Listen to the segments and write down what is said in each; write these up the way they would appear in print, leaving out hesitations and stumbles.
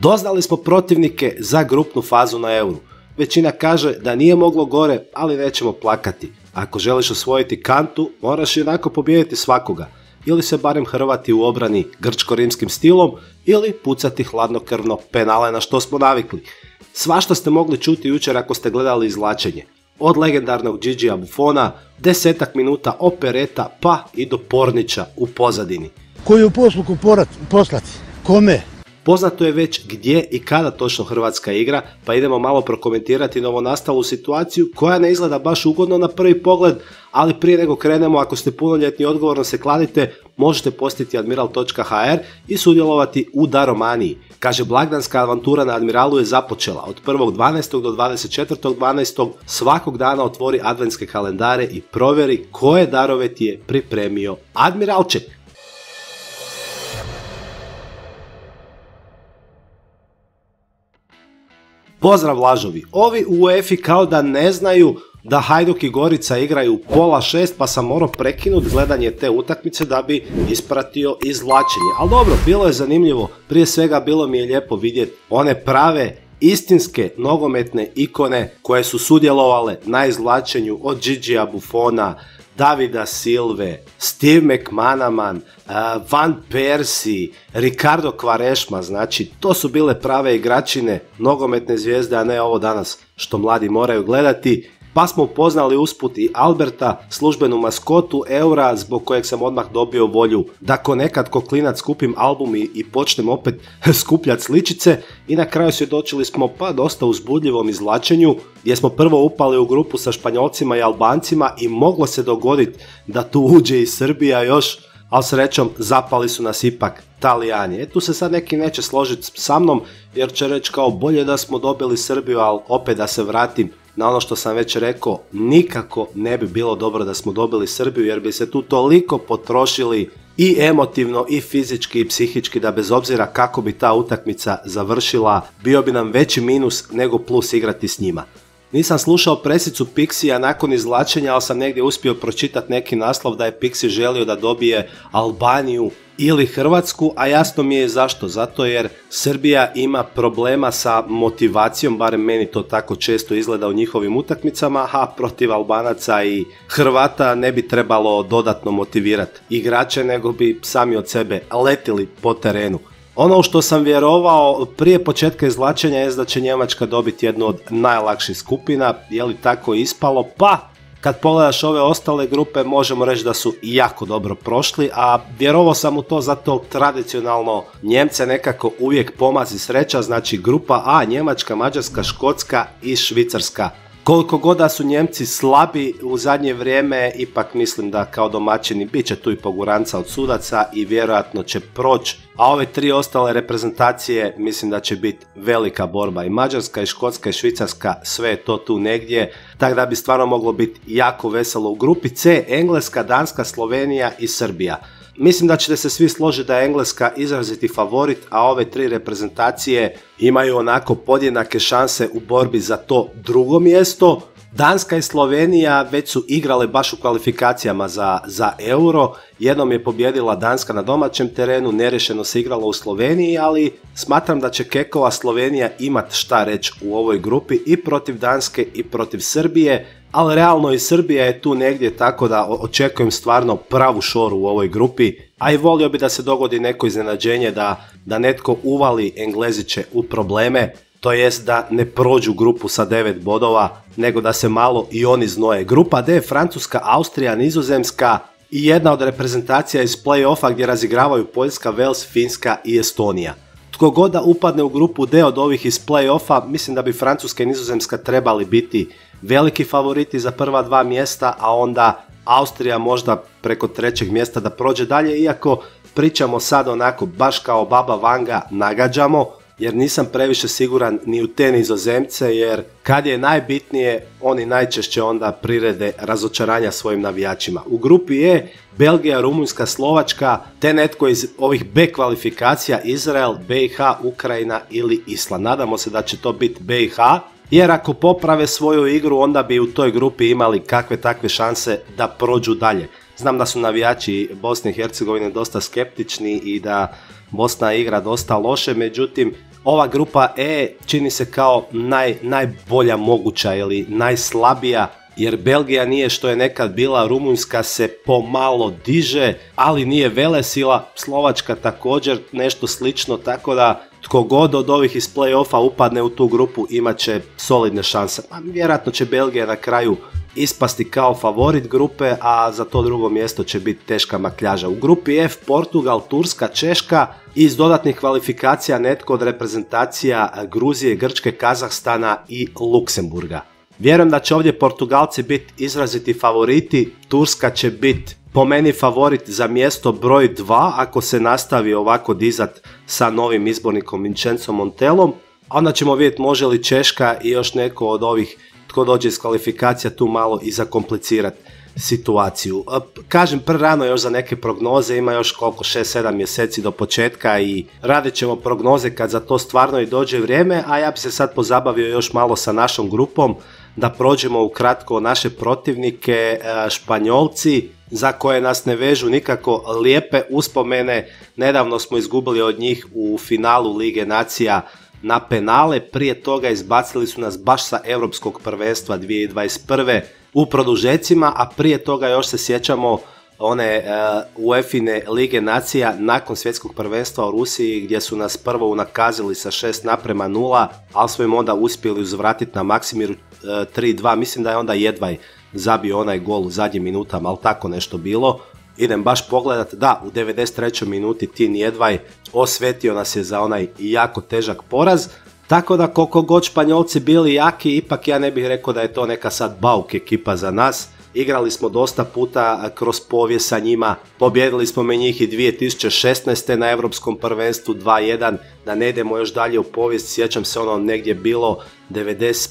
Doznali smo protivnike za grupnu fazu na Euru. Većina kaže da nije moglo gore, ali nećemo plakati. Ako želiš osvojiti kantu, moraš jednako pobijediti svakoga. Ili se barem hrvati u obrani grčko-rimskim stilom, ili pucati hladnokrvno penale na što smo navikli. Svašta ste mogli čuti jučer ako ste gledali izvlačenje. Od legendarnog Gigija Buffona, 10-ak minuta opereta pa i do pornića u pozadini. Koju posluku poslati? Kome? Poznato je već gdje i kada točno Hrvatska igra, pa idemo malo prokomentirati novonastalu situaciju koja ne izgleda baš ugodno na prvi pogled, ali prije nego krenemo, ako ste punoljetni odgovorno se kladite, možete postiti admiral.hr i sudjelovati u daromaniji. Kaže, blagdanska avantura na Admiralu je započela. Od 1.12. do 24.12. svakog dana otvori adventske kalendare i provjeri koje darove ti je pripremio Admiralček. Pozdrav lažovi, ovi u UEFA-i kao da ne znaju da Hajduk i Gorica igraju 5:30 pa sam morao prekinut gledanje te utakmice da bi ispratio izvlačenje. Ali dobro, bilo je zanimljivo, prije svega bilo mi je lijepo vidjeti one prave istinske nogometne ikone koje su sudjelovale na izvlačenju od Gigija Buffona, Davida Silve, Steve McManaman, Van Persie, Ricardo Quaresma, znači to su bile prave igračine, nogometne zvijezde, a ne ovo danas što mladi moraju gledati. Pa smo upoznali usput i Alberta, službenu maskotu Eura, zbog kojeg sam odmah dobio volju da ko nekad ko klinac kupim album i počnem opet skupljati sličice. I na kraju svjedočili smo pa dosta uzbudljivom izvlačenju, gdje smo prvo upali u grupu sa Španjolcima i Albancima i moglo se dogoditi da tu uđe i Srbija još, ali srećom zapali su nas ipak Talijani. Tu se sad neki neće složiti sa mnom jer će reći kao bolje da smo dobili Srbiju, ali opet da se vratim na ono što sam već rekao, nikako ne bi bilo dobro da smo dobili Srbiju jer bi se tu toliko potrošili i emotivno i fizički i psihički da bez obzira kako bi ta utakmica završila bio bi nam veći minus nego plus igrati s njima. Nisam slušao presicu Pixija nakon izvlačenja, ali sam negdje uspio pročitati neki naslov da je Pixi želio da dobije Albaniju ili Hrvatsku, a jasno mi je zašto, zato jer Srbija ima problema sa motivacijom, barem meni to tako često izgleda u njihovim utakmicama, a protiv Albanaca i Hrvata ne bi trebalo dodatno motivirati igrače, nego bi sami od sebe letili po terenu. Ono što sam vjerovao prije početka izvlačenja je da će Njemačka dobiti jednu od najlakših skupina, je li tako ispalo, pa kad pogledaš ove ostale grupe možemo reći da su jako dobro prošli, a vjerovao sam u to zato tradicionalno Njemce nekako uvijek pomazi sreća, znači grupa A, Njemačka, Mađarska, Škotska i Švicarska. Koliko god da su Njemci slabi u zadnje vrijeme, ipak mislim da kao domaćini bit će tu i poguranca od sudaca i vjerojatno će proći. A ove tri ostale reprezentacije mislim da će biti velika borba. I Mađarska, i Škotska, i Švicarska, sve je to tu negdje. Tako da bi stvarno moglo biti jako veselo u grupi C, Engleska, Danska, Slovenija i Srbija. Mislim da ćete se svi složiti da je Engleska izraziti favorit, a ove tri reprezentacije imaju onako podjednake šanse u borbi za to drugo mjesto. Danska i Slovenija već su igrale baš u kvalifikacijama za Euro, jednom je pobjedila Danska na domaćem terenu, nerješeno se igralo u Sloveniji, ali smatram da će Kekova Slovenija imat šta reći u ovoj grupi i protiv Danske i protiv Srbije, ali realno i Srbija je tu negdje, tako da očekujem stvarno pravu šoru u ovoj grupi, a i volio bi da se dogodi neko iznenađenje da netko uvali Engleziće u probleme, to jest da ne prođu grupu sa 9 bodova, nego da se malo i oni znoje. Grupa D, Francuska, Austrija, Nizozemska i jedna od reprezentacija iz play-offa gdje razigravaju Poljska, Wales, Finska i Estonija. Tko god da upadne u grupu D od ovih iz play-offa, mislim da bi Francuska i Nizozemska trebali biti veliki favoriti za prva dva mjesta, a onda Austrija možda preko trećeg mjesta da prođe dalje, iako pričamo sad onako baš kao baba Vanga nagađamo, jer nisam previše siguran ni u te Nizozemce, jer kad je najbitnije, oni najčešće onda prirede razočaranja svojim navijačima. U grupi E, Belgija, Rumunjska, Slovačka, te netko iz ovih B kvalifikacija, Izrael, BiH, Ukrajina ili Island. Nadamo se da će to biti BiH, jer ako poprave svoju igru, onda bi u toj grupi imali kakve takve šanse da prođu dalje. Znam da su navijači Bosne i Hercegovine dosta skeptični i da Bosna igra dosta loše, međutim ova grupa E čini se kao najbolja moguća ili najslabija, jer Belgija nije što je nekad bila, Rumunjska se pomalo diže, ali nije velesila, Slovačka također nešto slično, tako da tko god od ovih iz play-offa upadne u tu grupu imat će solidne šanse. Vjerojatno će Belgija na kraju ispasti kao favorit grupe, a za to drugo mjesto će biti teška makljaža. U grupi F Portugal, Turska, Češka, iz dodatnih kvalifikacija netko od reprezentacija Gruzije, Grčke, Kazahstana i Luksemburga. Vjerujem da će ovdje Portugalci biti izraziti favoriti, Turska će biti po meni favorit za mjesto broj 2 ako se nastavi ovako dizat sa novim izbornikom Vincenzom Montellom, a onda ćemo vidjeti može li Češka i još neko od ovih tko dođe iz kvalifikacija tu malo i zakomplicirati situaciju. Kažem, prerano još za neke prognoze, ima još koliko 6-7 mjeseci do početka i radit ćemo prognoze kad za to stvarno i dođe vrijeme, a ja bi se sad pozabavio još malo sa našom grupom da prođemo ukratko naše protivnike. Španjolci, za koje nas ne vežu nikako lijepe uspomene, nedavno smo izgubili od njih u finalu Lige Nacija na penale, prije toga izbacili su nas baš sa Europskog prvenstva 2021. u produžecima, a prije toga još se sjećamo one UEFA-ine Lige Nacija nakon svjetskog prvenstva u Rusiji gdje su nas prvo unakazili sa 6:0, ali smo im onda uspjeli uzvratiti na Maksimiru 3:2, mislim da je onda Jedvaj zabio onaj gol u zadnjim minutama, ali tako nešto bilo. Idem baš pogledat, da, u 93. minuti Tin Jedvaj osvetio nas je za onaj jako težak poraz. Tako da koliko god Španjolci bili jaki, ipak ja ne bih rekao da je to neka sad bauk ekipa za nas. Igrali smo dosta puta kroz povijest sa njima, pobjedili smo me njih i 2016. na Europskom prvenstvu 2:1, da ne idemo još dalje u povijest, sjećam se ono negdje bilo 95.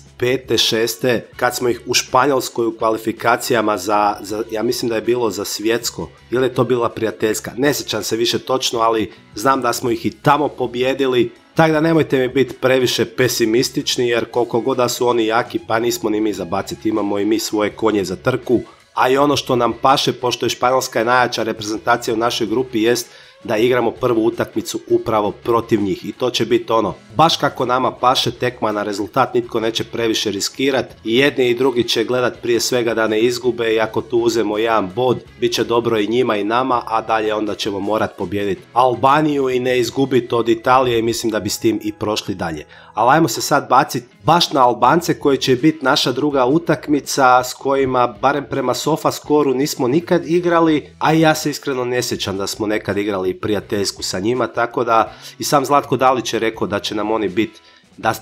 6. kad smo ih u Španjolskoj u kvalifikacijama za ja mislim da je bilo za svjetsko, ili je to bila prijateljska, ne sjećam se više točno, ali znam da smo ih i tamo pobjedili. Tako da nemojte mi biti previše pesimistični, jer koliko god da su oni jaki, pa nismo ni mi zabaciti, imamo i mi svoje konje za trku. A i ono što nam paše, pošto je Španjolska najjača reprezentacija u našoj grupi, jest da igramo prvu utakmicu upravo protiv njih. I to će biti ono, baš kako nama paše, tekma na rezultat, nitko neće previše riskirati. I jedni i drugi će gledat prije svega da ne izgube, i ako tu uzemo jedan bod, bit će dobro i njima i nama, a dalje onda ćemo morat pobijediti Albaniju i ne izgubiti od Italije, i mislim da bi s tim i prošli dalje. Ali ajmo se sad baciti baš na Albance, koji će biti naša druga utakmica, s kojima, barem prema SofaScoreu, nismo nikad igrali, a i ja se iskreno ne sjećam da smo nekad igrali prijateljsku sa njima, tako da i sam Zlatko Dalić je rekao da će nam oni biti,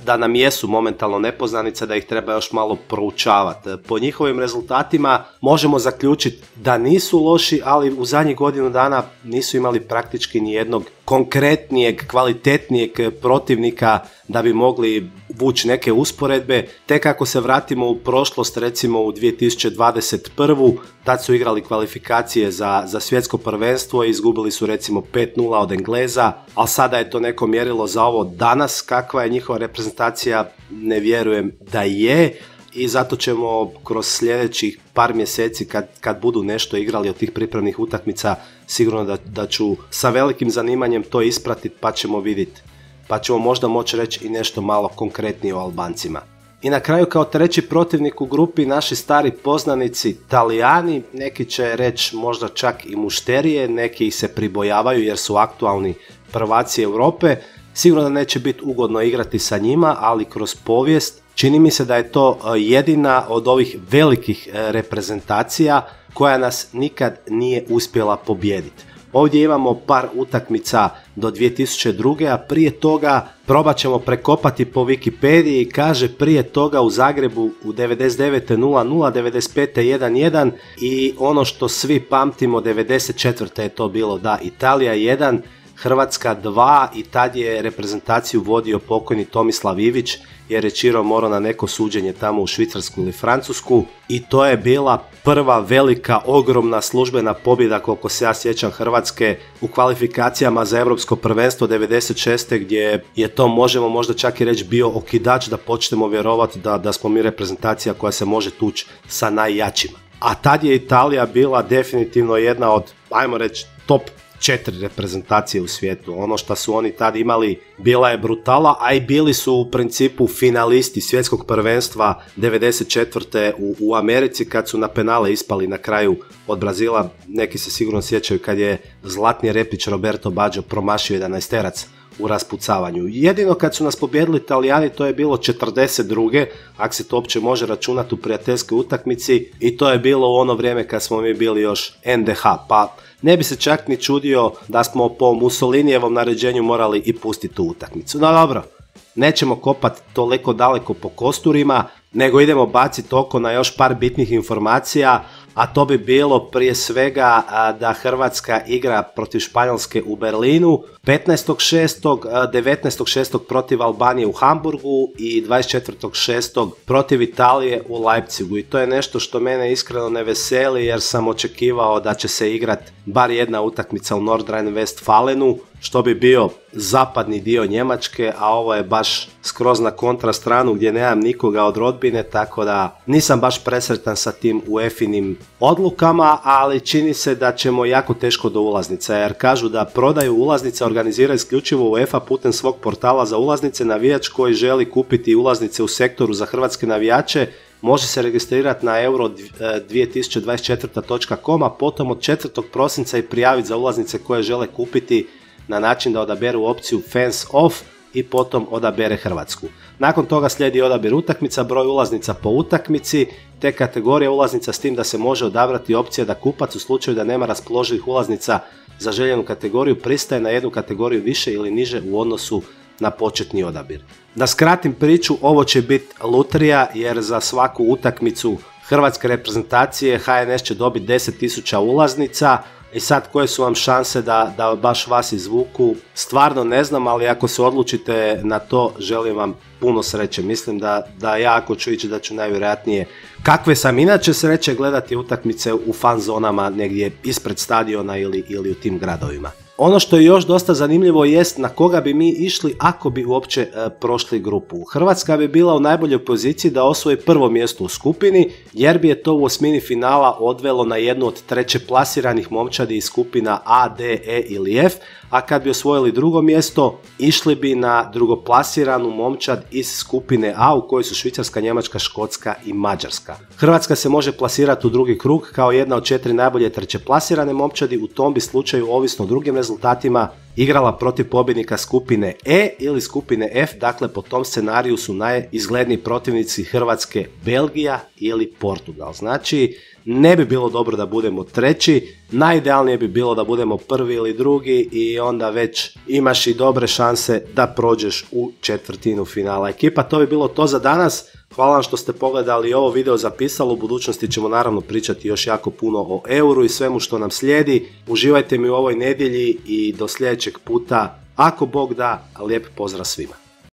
da nam jesu momentalno nepoznanice, da ih treba još malo proučavati. Po njihovim rezultatima možemo zaključiti da nisu loši, ali u zadnjih godinu dana nisu imali praktički ni jednog konkretnijeg, kvalitetnijeg protivnika da bi mogli vući neke usporedbe. Tek ako se vratimo u prošlost, recimo u 2021. tad su igrali kvalifikacije za svjetsko prvenstvo i izgubili su recimo 5:0 od Engleza, ali sada je to neko mjerilo za ovo danas, kakva je njihova reprezentacija, ne vjerujem da je. I zato ćemo kroz sljedećih par mjeseci kad budu nešto igrali od tih pripremnih utakmica, sigurno da ću sa velikim zanimanjem to ispratiti, pa ćemo vidjeti. Pa ćemo možda moći reći i nešto malo konkretnije o Albancima. I na kraju, kao treći protivnik u grupi, naši stari poznanici Talijani. Neki će reći možda čak i mušterije, neki ih se pribojavaju jer su aktualni prvaci Europe. Sigurno da neće biti ugodno igrati sa njima, ali kroz povijest čini mi se da je to jedina od ovih velikih reprezentacija koja nas nikad nije uspjela pobijediti. Ovdje imamo par utakmica do 2002. a prije toga probat ćemo prekopati po Wikipediji. Kaže prije toga u Zagrebu u 99. 0:0, 95. 1:1 i ono što svi pamtimo 94. je to bilo, da, Italija 1, Hrvatska 2 i tad je reprezentaciju vodio pokojni Tomislav Ivić jer je Čiro morao na neko suđenje tamo u Švicarsku ili Francusku, i to je bila prva velika, ogromna službena pobjeda, koliko se ja sjećam, Hrvatske u kvalifikacijama za Europsko prvenstvo 96. gdje je to, možemo možda čak i reći, bio okidač da počnemo vjerovati da smo mi reprezentacija koja se može tući sa najjačima. A tad je Italija bila definitivno jedna od, ajmo reći, top 4 reprezentacije u svijetu. Ono što su oni tad imali bila je brutala, a i bili su u principu finalisti svjetskog prvenstva 94. u Americi kad su na penale ispali na kraju od Brazila. Neki se sigurno sjećaju kad je zlatni repić Roberto Baggio promašio 11-terac u raspucavanju. Jedino kad su nas pobjedili Italijani to je bilo 42. ako se to uopće može računati u prijateljskoj utakmici, i to je bilo u ono vrijeme kad smo mi bili još NDH, pa ne bi se čak ni čudio da smo po Mussolinijevom naređenju morali i pustiti tu utakmicu. No dobro, nećemo kopati toliko daleko po kosturima, nego idemo baciti oko na još par bitnih informacija, a to bi bilo prije svega da Hrvatska igra protiv Španjolske u Berlinu 15.6., 19.6. protiv Albanije u Hamburgu i 24.6. protiv Italije u Leipzigu, i to je nešto što mene iskreno ne veseli jer sam očekivao da će se igrati bar jedna utakmica u Nordrhein-Westfalenu, što bi bio zapadni dio Njemačke, a ovo je baš skroz na kontra stranu gdje nemam nikoga od rodbine, tako da nisam baš presretan sa tim UEFA-inim odlukama, ali čini se da ćemo jako teško do ulaznica, jer kažu da prodaju ulaznica organizira isključivo UEFA putem svog portala za ulaznice. Navijač koji želi kupiti ulaznice u sektoru za hrvatske navijače može se registrirati na euro2024.com, a potom od 4. prosinca i prijaviti za ulaznice koje žele kupiti na način da odaberu opciju Fans Off i potom odabere Hrvatsku. Nakon toga slijedi odabir utakmica, broj ulaznica po utakmici, te kategorija ulaznica, s tim da se može odabrati opcija da kupac u slučaju da nema raspoloživih ulaznica za željenu kategoriju pristaje na jednu kategoriju više ili niže u odnosu na početni odabir. Da skratim priču, ovo će biti lutrija jer za svaku utakmicu hrvatske reprezentacije HNS će dobiti 10.000 ulaznica. I sad koje su vam šanse da baš vas izvuku, stvarno ne znam, ali ako se odlučite na to želim vam puno sreće. Mislim da ja ako ću ići da ću najvjerojatnije, kakve sam inače sreće, gledati utakmice u fan zonama negdje ispred stadiona ili u tim gradovima. Ono što je još dosta zanimljivo jest na koga bi mi išli ako bi uopće prošli grupu. Hrvatska bi bila u najboljoj poziciji da osvoji prvo mjesto u skupini, jer bi je to u osmini finala odvelo na jednu od treće plasiranih momčadi iz skupina A, D, E ili F, a kad bi osvojili drugo mjesto išli bi na drugoplasiranu momčad iz skupine A u kojoj su Švicarska, Njemačka, Škotska i Mađarska. Hrvatska se može plasirati u drugi krug kao jedna od 4 najbolje treće plasirane momčadi, u tom bi slučaju ovisno o drugim rezultatima igrala protiv pobjednika skupine E ili skupine F, dakle po tom scenariju su najizgledniji protivnici Hrvatske Belgija ili Portugal. Znači ne bi bilo dobro da budemo treći, najidealnije bi bilo da budemo prvi ili drugi i onda već imaš i dobre šanse da prođeš u četvrtinu finala. Ekipa, to bi bilo to za danas. Hvala vam što ste pogledali ovo video zapisalo, u budućnosti ćemo naravno pričati još jako puno o euru i svemu što nam slijedi. Uživajte mi u ovoj nedjelji i do sljedećeg puta, ako Bog da, lijep pozdrav svima.